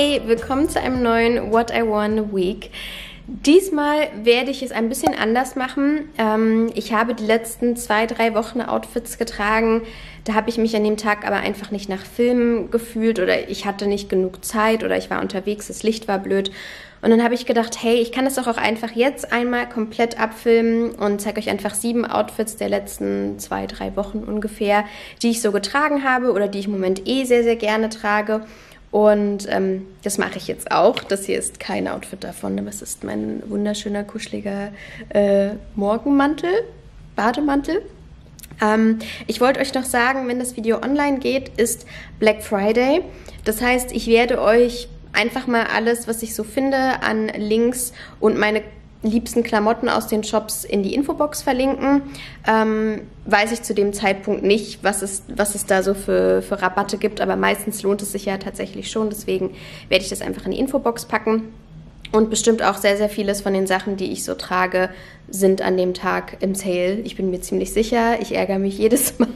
Hi, willkommen zu einem neuen What I Want Week. Diesmal werde ich es ein bisschen anders machen. Ich habe die letzten 2-3 Wochen Outfits getragen. Da habe ich mich an dem Tag aber einfach nicht nach Filmen gefühlt oder ich hatte nicht genug Zeit oder ich war unterwegs, das Licht war blöd. Und dann habe ich gedacht, hey, ich kann das doch auch einfach jetzt einmal komplett abfilmen und zeige euch einfach 7 Outfits der letzten 2-3 Wochen ungefähr, die ich so getragen habe oder die ich im Moment sehr, sehr gerne trage. Und das mache ich jetzt auch. Das hier ist kein Outfit davon, aber es ist mein wunderschöner, kuscheliger Morgenmantel, Bademantel. Ich wollte euch noch sagen, wenn das Video online geht, ist Black Friday. Das heißt, ich werde euch einfach mal alles, was ich so finde, an Links und meine liebsten Klamotten aus den Shops in die Infobox verlinken. Weiß ich zu dem Zeitpunkt nicht, was es da so für Rabatte gibt, aber meistens lohnt es sich ja tatsächlich schon, deswegen werde ich das einfach in die Infobox packen. Und bestimmt auch sehr, sehr vieles von den Sachen, die ich so trage, sind an dem Tag im Sale. Ich bin mir ziemlich sicher, ich ärgere mich jedes Mal.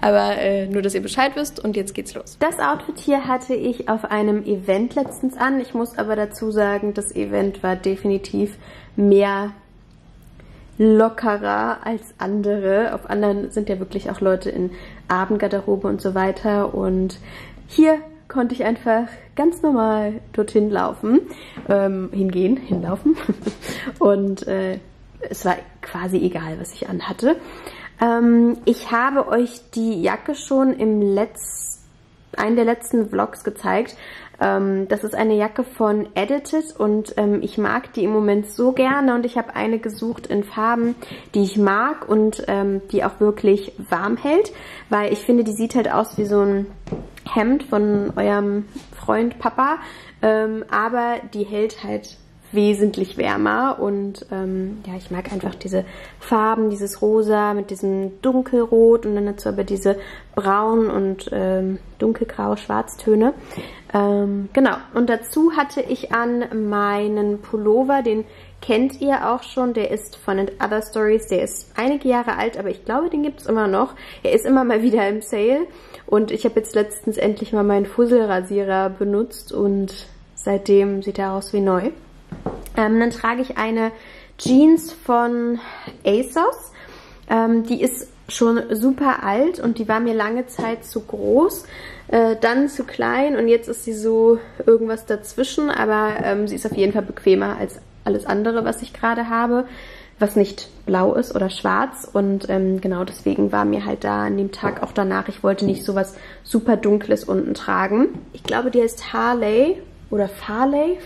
Aber nur, dass ihr Bescheid wisst und jetzt geht's los. Das Outfit hier hatte ich auf einem Event letztens an. Ich muss aber dazu sagen, das Event war definitiv mehr lockerer als andere. Auf anderen sind ja wirklich auch Leute in Abendgarderobe und so weiter. Und hier konnte ich einfach ganz normal dorthin laufen, hinlaufen. Und es war quasi egal, was ich anhatte. Ich habe euch die Jacke schon im einen der letzten Vlogs gezeigt. Das ist eine Jacke von Edited und ich mag die im Moment so gerne und ich habe eine gesucht in Farben, die ich mag und die auch wirklich warm hält, weil ich finde, die sieht halt aus wie so ein Hemd von eurem Freund Papa, aber die hält halt wesentlich wärmer und ja, ich mag einfach diese Farben, dieses Rosa mit diesem Dunkelrot und dann dazu aber diese Braun- und dunkelgraue Schwarztöne. Genau, und dazu hatte ich an meinen Pullover, den kennt ihr auch schon, der ist von Other Stories, der ist einige Jahre alt, aber ich glaube, den gibt es immer noch. Er ist immer mal wieder im Sale und ich habe jetzt letztens endlich mal meinen Fusselrasierer benutzt und seitdem sieht er aus wie neu. Dann trage ich eine Jeans von ASOS. Die ist schon super alt und die war mir lange Zeit zu groß, dann zu klein und jetzt ist sie so irgendwas dazwischen, aber sie ist auf jeden Fall bequemer als alles andere, was ich gerade habe, was nicht blau ist oder schwarz und genau deswegen war mir halt da an dem Tag auch danach, ich wollte nicht sowas super Dunkles unten tragen. Ich glaube, die heißt Harley. Oder Farley.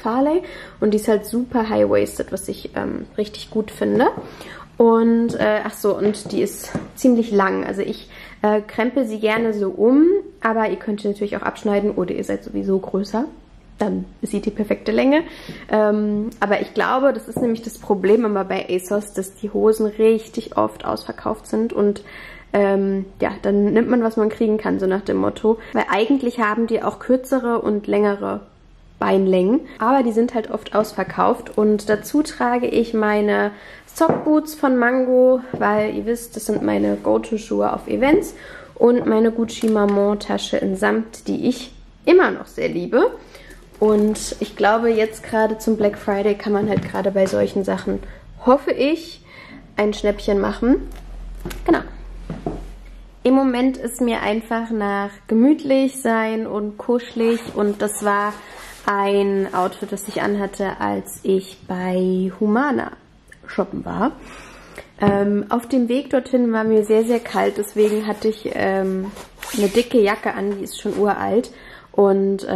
Und die ist halt super high-waisted, was ich richtig gut finde. Und, und die ist ziemlich lang. Also ich krempel sie gerne so um, aber ihr könnt sie natürlich auch abschneiden oder ihr seid sowieso größer. Dann ist sie die perfekte Länge. Aber ich glaube, das ist nämlich das Problem immer bei ASOS, dass die Hosen richtig oft ausverkauft sind und ja, dann nimmt man, was man kriegen kann, so nach dem Motto. Weil eigentlich haben die auch kürzere und längere Beinlängen, aber die sind halt oft ausverkauft und dazu trage ich meine Sockboots von Mango, weil ihr wisst, das sind meine Go-To-Schuhe auf Events und meine Gucci Maman Tasche in Samt, die ich immer noch sehr liebe und ich glaube jetzt gerade zum Black Friday kann man halt gerade bei solchen Sachen, hoffe ich, ein Schnäppchen machen. Genau. Im Moment ist mir einfach nach gemütlich sein und kuschelig und das war ein Outfit, das ich anhatte, als ich bei Humana shoppen war. Auf dem Weg dorthin war mir sehr, sehr kalt, deswegen hatte ich eine dicke Jacke an, die ist schon uralt und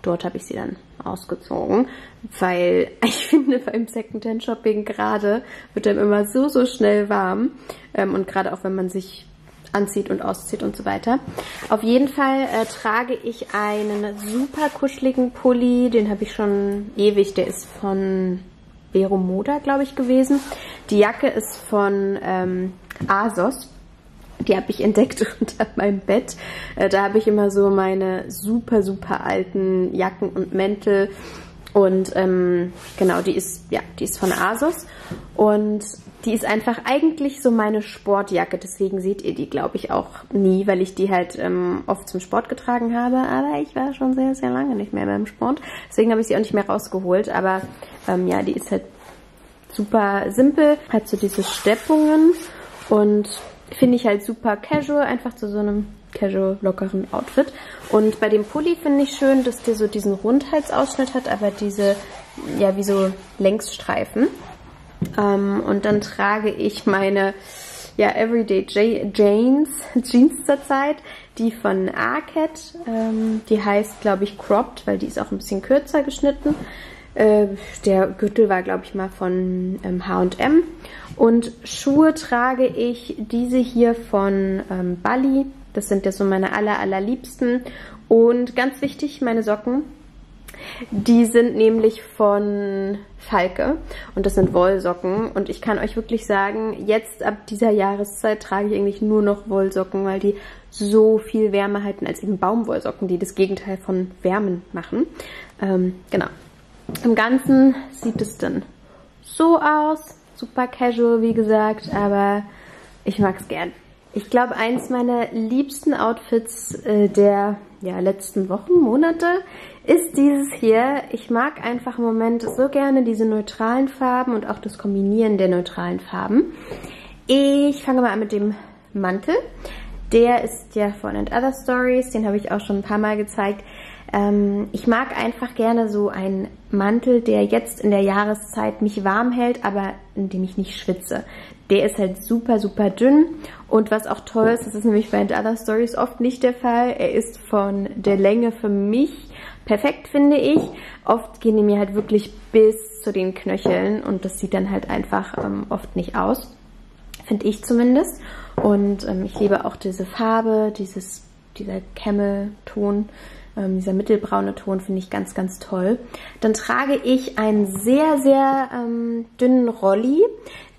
dort habe ich sie dann ausgezogen, weil ich finde, beim Secondhand-Shopping gerade wird einem immer so, so schnell warm und gerade auch, wenn man sich anzieht und auszieht und so weiter. Auf jeden Fall trage ich einen super kuscheligen Pulli, den habe ich schon ewig, der ist von Vero Moda, glaube ich, gewesen. Die Jacke ist von ASOS, die habe ich entdeckt unter meinem Bett. Da habe ich immer so meine super, super alten Jacken und Mäntel und genau, die ist von ASOS und Die ist einfach eigentlich so meine Sportjacke, deswegen seht ihr die, glaube ich, auch nie, weil ich die halt oft zum Sport getragen habe. Aber ich war schon sehr, sehr lange nicht mehr beim Sport, deswegen habe ich sie auch nicht mehr rausgeholt. Aber ja, die ist halt super simpel, hat so diese Steppungen und finde ich halt super casual, einfach zu so einem casual, lockeren Outfit. Und bei dem Pulli finde ich schön, dass der so diesen Rundhalsausschnitt hat, aber diese, ja, wie so Längsstreifen. Und dann trage ich meine, ja, Everyday Jeans zurzeit, die von Arket, die heißt, glaube ich, Cropped, weil die ist auch ein bisschen kürzer geschnitten. Der Gürtel war, glaube ich, mal von H&M. Und Schuhe trage ich diese hier von Bally. Das sind ja so meine allerliebsten. Und ganz wichtig, meine Socken. Die sind nämlich von Falke und das sind Wollsocken und ich kann euch wirklich sagen, jetzt ab dieser Jahreszeit trage ich eigentlich nur noch Wollsocken, weil die so viel Wärme halten als eben Baumwollsocken, die das Gegenteil von Wärmen machen. Genau. Im Ganzen sieht es dann so aus, super casual wie gesagt, aber ich mag es gern. Ich glaube, eins meiner liebsten Outfits der letzten Wochen, Monate ist dieses hier. Ich mag einfach im Moment so gerne diese neutralen Farben und auch das Kombinieren der neutralen Farben. Ich fange mal an mit dem Mantel. Der ist ja von Other Stories, den habe ich auch schon ein paar Mal gezeigt. Ich mag einfach gerne so einen Mantel, der jetzt in der Jahreszeit mich warm hält, aber in dem ich nicht schwitze. Der ist halt super, super dünn und was auch toll ist, das ist nämlich bei Other Stories oft nicht der Fall, er ist von der Länge für mich perfekt, finde ich. Oft gehen die mir halt wirklich bis zu den Knöcheln und das sieht dann halt einfach oft nicht aus, finde ich zumindest. Und ich liebe auch diese Farbe, dieser Camel-Ton. Dieser mittelbraune Ton finde ich ganz, ganz toll. Dann trage ich einen sehr, sehr dünnen Rolli.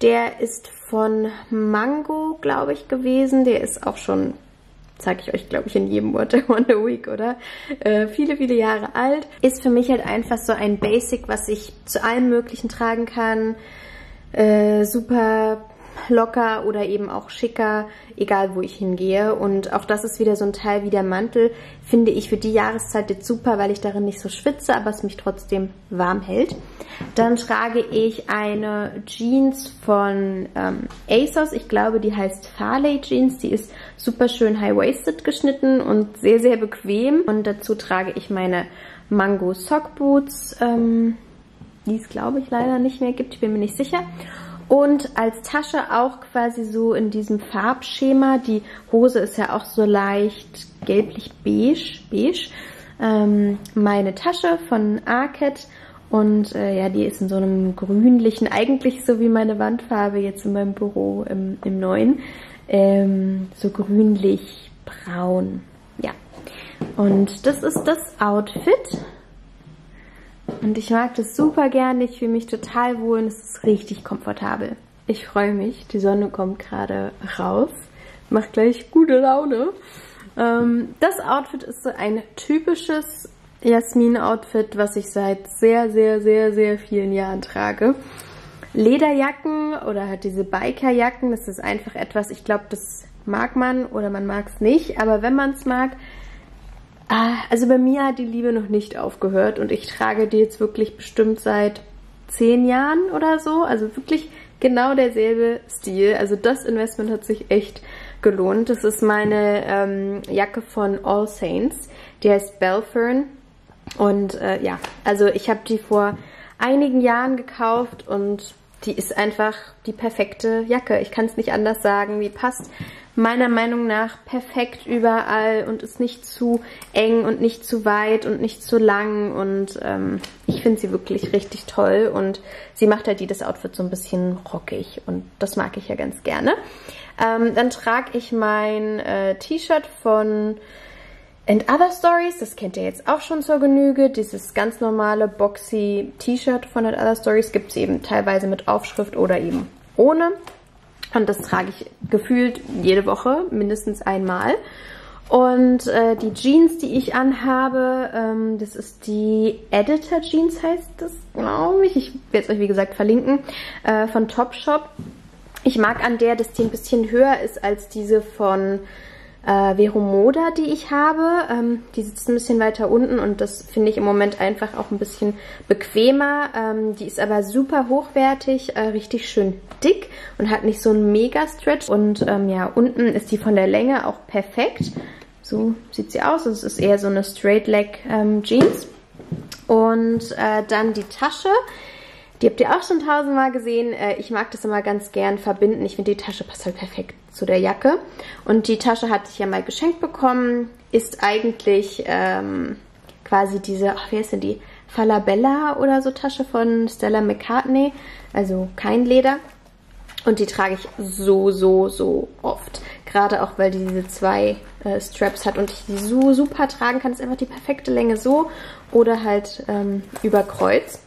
Der ist von Mango, glaube ich, gewesen. Der ist auch schon, zeige ich euch, glaube ich, in jedem Wonder Week, oder? Viele, viele Jahre alt. Ist für mich halt einfach so ein Basic, was ich zu allem Möglichen tragen kann. Super locker oder eben auch schicker, egal wo ich hingehe. Und auch das ist wieder so ein Teil wie der Mantel, finde ich für die Jahreszeit jetzt super, weil ich darin nicht so schwitze, aber es mich trotzdem warm hält. Dann trage ich eine Jeans von ASOS, ich glaube, die heißt Farley Jeans. Die ist super schön high-waisted geschnitten und sehr, sehr bequem. Und dazu trage ich meine Mango Sock Boots, die es, glaube ich, leider nicht mehr gibt, ich bin mir nicht sicher. Und als Tasche auch quasi so in diesem Farbschema. Die Hose ist ja auch so leicht gelblich-beige. Meine Tasche von Arket. Und ja, die ist in so einem grünlichen, eigentlich so wie meine Wandfarbe jetzt in meinem Büro im neuen. So grünlich-braun. Ja. Und das ist das Outfit. Und ich mag das super gerne, ich fühle mich total wohl und es ist richtig komfortabel. Ich freue mich, die Sonne kommt gerade raus, macht gleich gute Laune. Das Outfit ist so ein typisches Jasmin-Outfit, was ich seit sehr, sehr, sehr, sehr vielen Jahren trage. Lederjacken oder halt diese Bikerjacken, das ist einfach etwas, ich glaube, das mag man oder man mag es nicht, aber wenn man es mag... Also bei mir hat die Liebe noch nicht aufgehört und ich trage die jetzt wirklich bestimmt seit 10 Jahren oder so. Also wirklich genau derselbe Stil. Also das Investment hat sich echt gelohnt. Das ist meine Jacke von All Saints. Die heißt Balfern. Und ja, also ich habe die vor einigen Jahren gekauft und die ist einfach die perfekte Jacke. Ich kann es nicht anders sagen. Die passt meiner Meinung nach perfekt überall und ist nicht zu eng und nicht zu weit und nicht zu lang. Und ich finde sie wirklich richtig toll. Und sie macht halt das Outfit so ein bisschen rockig. Und das mag ich ja ganz gerne. Dann trage ich mein T-Shirt von Other Stories, das kennt ihr jetzt auch schon zur Genüge, dieses ganz normale boxy T-Shirt von Other Stories gibt es eben teilweise mit Aufschrift oder eben ohne. Und das trage ich gefühlt jede Woche, mindestens einmal. Und die Jeans, die ich anhabe, das ist die Edited Jeans heißt das, glaube ich. Ich werde es euch wie gesagt verlinken, von Topshop. Ich mag an der, dass die ein bisschen höher ist als diese von Vero Moda, die ich habe. Die sitzt ein bisschen weiter unten und das finde ich im Moment einfach auch ein bisschen bequemer. Die ist aber super hochwertig, richtig schön dick und hat nicht so einen Mega-Stretch. Und ja, unten ist die von der Länge auch perfekt. So sieht sie aus. Es ist eher so eine Straight-Leg-Jeans. Und dann die Tasche. Die habt ihr auch schon tausendmal gesehen. Ich mag das immer ganz gern verbinden. Ich finde, die Tasche passt halt perfekt zu der Jacke. Und die Tasche hatte ich ja mal geschenkt bekommen. Ist eigentlich quasi diese, ach, wie heißt denn die? Falabella oder so Tasche von Stella McCartney. Also kein Leder. Und die trage ich so, so, so oft. Gerade auch, weil die diese zwei Straps hat und ich die so super tragen kann. Das ist einfach die perfekte Länge so oder halt über Kreuz.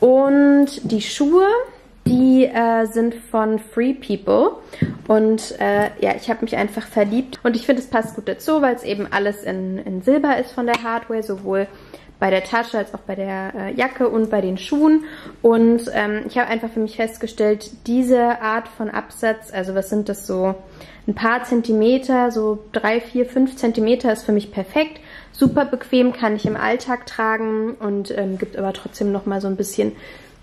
Und die Schuhe, die sind von Free People und ja, ich habe mich einfach verliebt und ich finde, es passt gut dazu, weil es eben alles in Silber ist von der Hardware, sowohl bei der Tasche als auch bei der Jacke und bei den Schuhen. Und ich habe einfach für mich festgestellt, diese Art von Absatz, also was sind das so, ein paar Zentimeter, so 3, 4, 5 Zentimeter ist für mich perfekt. Super bequem, kann ich im Alltag tragen und gibt aber trotzdem nochmal so ein bisschen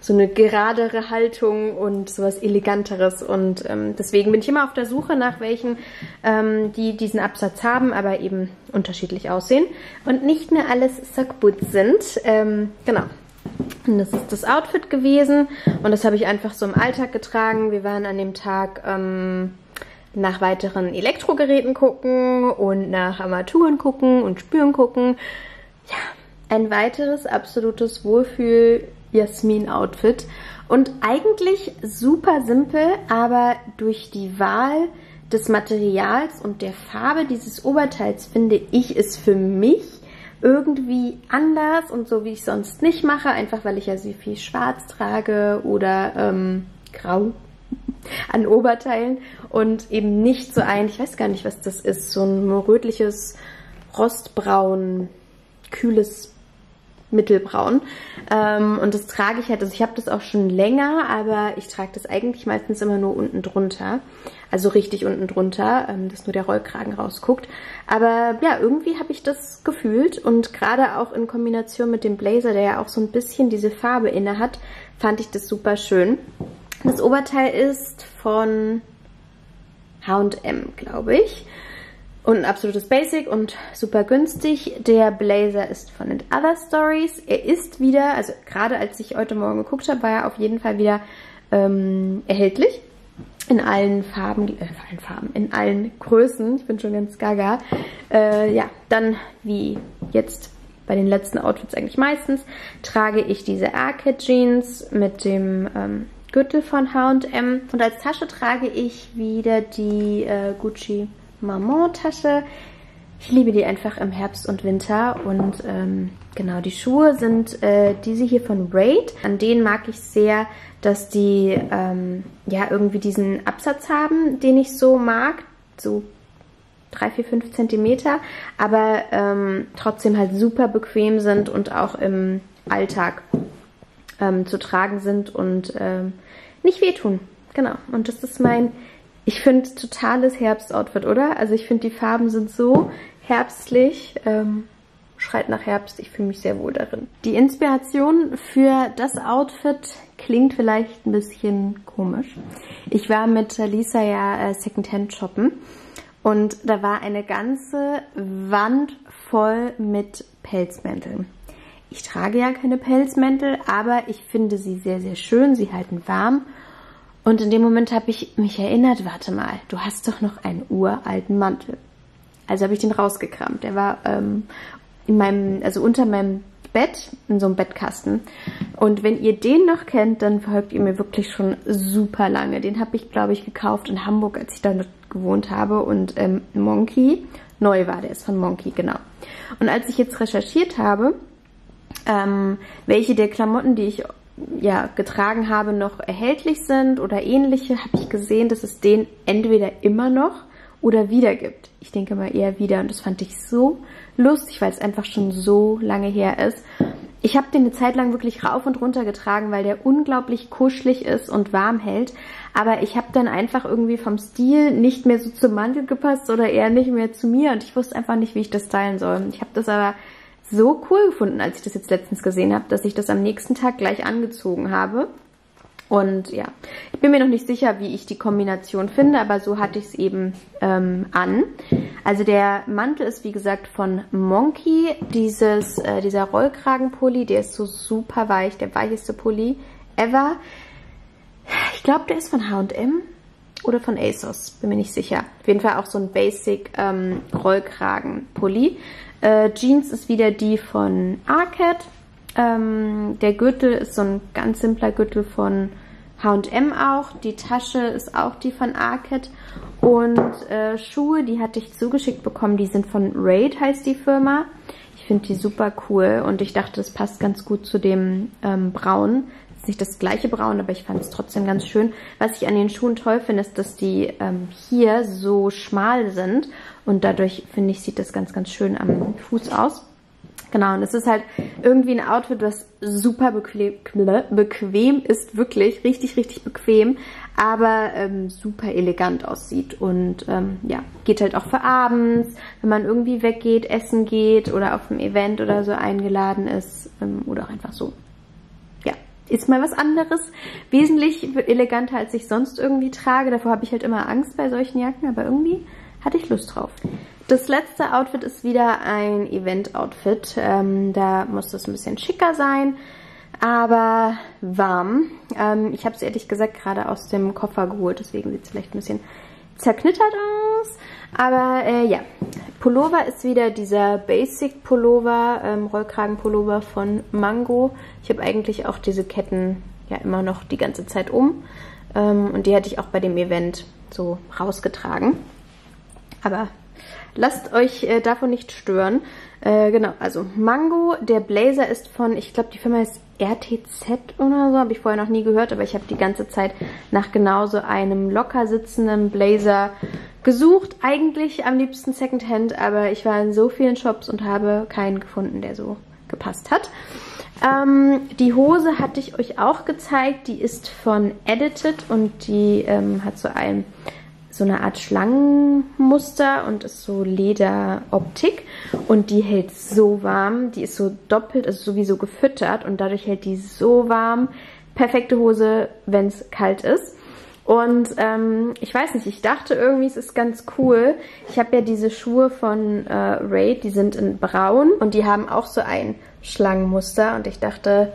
so eine geradere Haltung und sowas Eleganteres. Und deswegen bin ich immer auf der Suche nach welchen, die diesen Absatz haben, aber eben unterschiedlich aussehen und nicht mehr alles Sackboots sind. Genau. Und das ist das Outfit gewesen und das habe ich einfach so im Alltag getragen. Wir waren an dem Tag nach weiteren Elektrogeräten gucken und nach Armaturen gucken und Spüren gucken. Ja, ein weiteres absolutes Wohlfühl-Jasmin-Outfit. Und eigentlich super simpel, aber durch die Wahl des Materials und der Farbe dieses Oberteils finde ich es für mich irgendwie anders und so, wie ich sonst nicht mache. Einfach, weil ich ja sehr viel schwarz trage oder grau an Oberteilen und eben nicht so ein, ich weiß gar nicht, was das ist, so ein rötliches, rostbraun, kühles Mittelbraun. Und das trage ich halt, also ich habe das auch schon länger, aber ich trage das eigentlich meistens immer nur unten drunter, also richtig unten drunter, dass nur der Rollkragen rausguckt. Aber ja, irgendwie habe ich das gefühlt und gerade auch in Kombination mit dem Blazer, der ja auch so ein bisschen diese Farbe inne hat, fand ich das super schön. Das Oberteil ist von H&M, glaube ich. Und ein absolutes Basic und super günstig. Der Blazer ist von Other Stories. Er ist wieder, also gerade als ich heute Morgen geguckt habe, war er auf jeden Fall wieder erhältlich. In allen Farben, in allen Größen. Ich bin schon ganz gaga. Ja, dann wie jetzt bei den letzten Outfits eigentlich meistens, trage ich diese Arket Jeans mit dem Gürtel von H&M und als Tasche trage ich wieder die Gucci Maman Tasche. Ich liebe die einfach im Herbst und Winter und genau, die Schuhe sind diese hier von Raid. An denen mag ich sehr, dass die ja irgendwie diesen Absatz haben, den ich so mag, so 3, 4, 5 Zentimeter, aber trotzdem halt super bequem sind und auch im Alltag zu tragen sind und nicht wehtun. Genau. Und das ist mein, ich finde, totales Herbstoutfit, oder? Also ich finde, die Farben sind so herbstlich. Schreit nach Herbst. Ich fühle mich sehr wohl darin. Die Inspiration für das Outfit klingt vielleicht ein bisschen komisch. Ich war mit Lisa ja Secondhand shoppen und da war eine ganze Wand voll mit Pelzmänteln. Ich trage ja keine Pelzmäntel, aber ich finde sie sehr, sehr schön. Sie halten warm. Und in dem Moment habe ich mich erinnert, warte mal, du hast doch noch einen uralten Mantel. Also habe ich den rausgekramt. Der war in meinem, also unter meinem Bett, in so einem Bettkasten. Und wenn ihr den noch kennt, dann folgt ihr mir wirklich schon super lange. Den habe ich, glaube ich, gekauft in Hamburg, als ich da gewohnt habe. Und Monki, neu war der, ist von Monki, genau. Und als ich jetzt recherchiert habe, welche der Klamotten, die ich ja getragen habe, noch erhältlich sind oder ähnliche, habe ich gesehen, dass es den entweder immer noch oder wieder gibt. Ich denke mal eher wieder und das fand ich so lustig, weil es einfach schon so lange her ist. Ich habe den eine Zeit lang wirklich rauf und runter getragen, weil der unglaublich kuschelig ist und warm hält. Aber ich habe dann einfach irgendwie vom Stil nicht mehr so zum Mantel gepasst oder eher nicht mehr zu mir. Und ich wusste einfach nicht, wie ich das stylen soll. Ich habe das aber so cool gefunden, als ich das jetzt letztens gesehen habe, dass ich das am nächsten Tag gleich angezogen habe. Und ja, ich bin mir noch nicht sicher, wie ich die Kombination finde, aber so hatte ich es eben an. Also der Mantel ist, wie gesagt, von Monki. Dieser Rollkragenpulli, der ist so super weich, der weicheste Pulli ever. Ich glaube, der ist von H&M oder von ASOS, bin mir nicht sicher. Auf jeden Fall auch so ein Basic Rollkragenpulli. Jeans ist wieder die von Arket. Der Gürtel ist so ein ganz simpler Gürtel von H&M auch. Die Tasche ist auch die von Arket. Und Schuhe, die hatte ich zugeschickt bekommen. Die sind von Raid, heißt die Firma. Ich finde die super cool. Und ich dachte, das passt ganz gut zu dem Braun. Das ist nicht das gleiche Braun, aber ich fand es trotzdem ganz schön. Was ich an den Schuhen toll finde, ist, dass die hier so schmal sind. Und dadurch, finde ich, sieht das ganz, ganz schön am Fuß aus. Genau, und es ist halt irgendwie ein Outfit, was super bequem ist, wirklich, richtig, richtig bequem, aber super elegant aussieht und ja, geht halt auch für abends, wenn man irgendwie weggeht, essen geht oder auf einem Event oder so eingeladen ist oder auch einfach so. Ja, ist mal was anderes, wesentlich eleganter, als ich sonst irgendwie trage, davor habe ich halt immer Angst bei solchen Jacken, aber irgendwie hatte ich Lust drauf. Das letzte Outfit ist wieder ein Event-Outfit. Da muss es ein bisschen schicker sein, aber warm. Ich habe es ehrlich gesagt gerade aus dem Koffer geholt, deswegen sieht es vielleicht ein bisschen zerknittert aus. Aber ja, Pullover ist wieder dieser Basic-Pullover, Rollkragen-Pullover von Mango. Ich habe eigentlich auch diese Ketten ja immer noch die ganze Zeit um. Und die hatte ich auch bei dem Event so rausgetragen. Aber lasst euch davon nicht stören. Genau, also Mango, der Blazer ist von, ich glaube, die Firma ist RTZ oder so, habe ich vorher noch nie gehört, aber ich habe die ganze Zeit nach genau so einem locker sitzenden Blazer gesucht. Eigentlich am liebsten Secondhand, aber ich war in so vielen Shops und habe keinen gefunden, der so gepasst hat. Die Hose hatte ich euch auch gezeigt, die ist von Edited und die hat so eine Art Schlangenmuster und ist so Lederoptik und die hält so warm, die ist so doppelt, also sowieso gefüttert und dadurch hält die so warm. Perfekte Hose, wenn es kalt ist. Und ich weiß nicht, ich dachte irgendwie, es ist ganz cool. Ich habe ja diese Schuhe von Raid, die sind in braun und die haben auch so ein Schlangenmuster und ich dachte,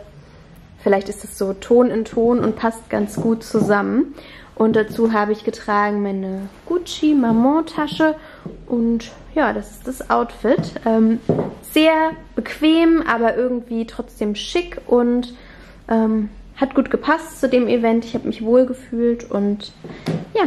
vielleicht ist es so Ton in Ton und passt ganz gut zusammen. Und dazu habe ich getragen meine Gucci Maman-Tasche und ja, das ist das Outfit. Sehr bequem, aber irgendwie trotzdem schick und hat gut gepasst zu dem Event. Ich habe mich wohl gefühlt und ja,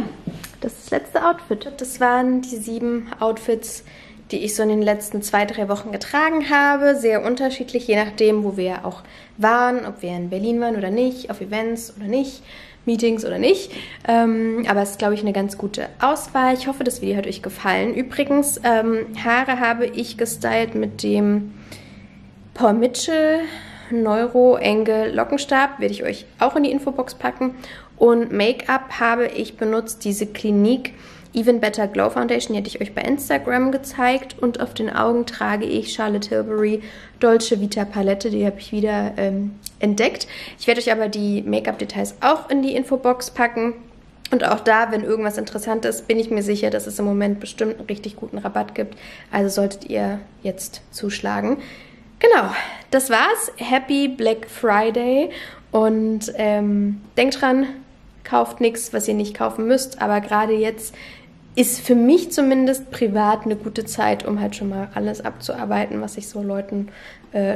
das ist das letzte Outfit. Das waren die 7 Outfits, die ich so in den letzten 2-3 Wochen getragen habe. Sehr unterschiedlich, je nachdem, wo wir auch waren, ob wir in Berlin waren oder nicht, auf Events oder nicht, Meetings oder nicht. Aber es ist, glaube ich, eine ganz gute Auswahl. Ich hoffe, das Video hat euch gefallen. Übrigens, Haare habe ich gestylt mit dem Paul Mitchell Neuro-Engel-Lockenstab. Werde ich euch auch in die Infobox packen. Und Make-up habe ich benutzt, diese Clinique Even Better Glow Foundation, die hätte ich euch bei Instagram gezeigt. Und auf den Augen trage ich Charlotte Tilbury Dolce Vita Palette, die habe ich wieder entdeckt. Ich werde euch aber die Make-up-Details auch in die Infobox packen. Und auch da, wenn irgendwas Interessantes ist, bin ich mir sicher, dass es im Moment bestimmt einen richtig guten Rabatt gibt. Also solltet ihr jetzt zuschlagen. Genau, das war's. Happy Black Friday und denkt dran, kauft nichts, was ihr nicht kaufen müsst. Aber gerade jetzt ist für mich zumindest privat eine gute Zeit, um halt schon mal alles abzuarbeiten, was ich so Leuten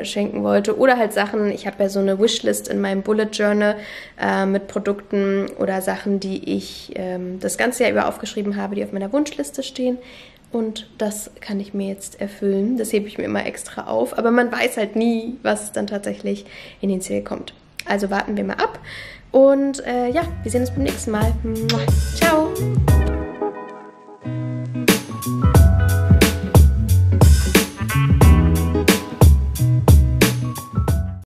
schenken wollte. Oder halt Sachen, ich habe ja so eine Wishlist in meinem Bullet Journal mit Produkten oder Sachen, die ich das ganze Jahr über aufgeschrieben habe, die auf meiner Wunschliste stehen. Und das kann ich mir jetzt erfüllen. Das hebe ich mir immer extra auf. Aber man weiß halt nie, was dann tatsächlich in den Ziel kommt. Also warten wir mal ab. Und ja, wir sehen uns beim nächsten Mal. Ciao!